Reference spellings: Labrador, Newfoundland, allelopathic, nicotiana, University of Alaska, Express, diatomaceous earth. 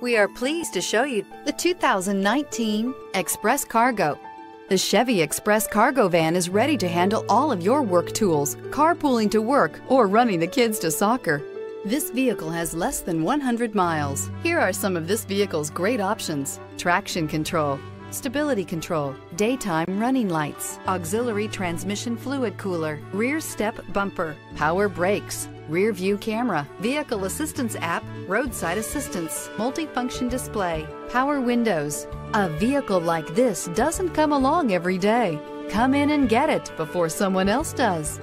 We are pleased to show you the 2019 Express Cargo. The Chevy Express Cargo van is ready to handle all of your work tools, carpooling to work, or running the kids to soccer. This vehicle has less than 100 miles. Here are some of this vehicle's great options: traction control, stability control, daytime running lights, auxiliary transmission fluid cooler, rear step bumper, power brakes, rear view camera, vehicle assistance app, roadside assistance, multifunction display, power windows. A vehicle like this doesn't come along every day. Come in and get it before someone else does.